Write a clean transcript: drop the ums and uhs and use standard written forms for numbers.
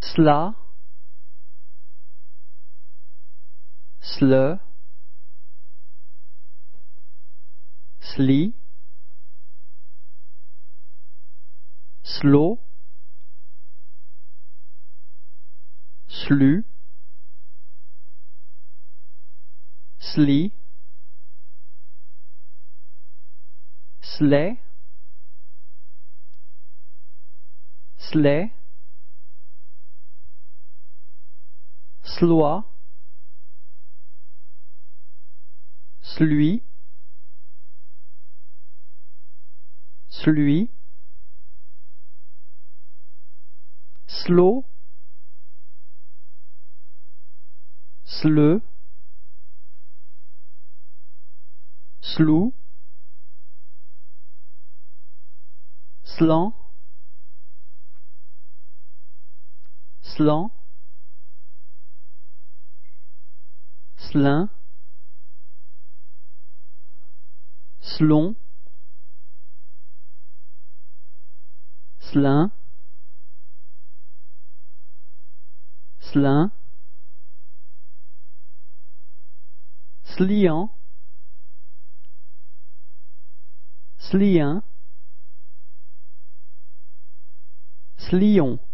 cela, cele, sli, slo, slu, sli, slay, slay, sloi, slui, slui, slo, sle, slou, slan, slan, slin, slon, slin, slin, sliant, slien, slion,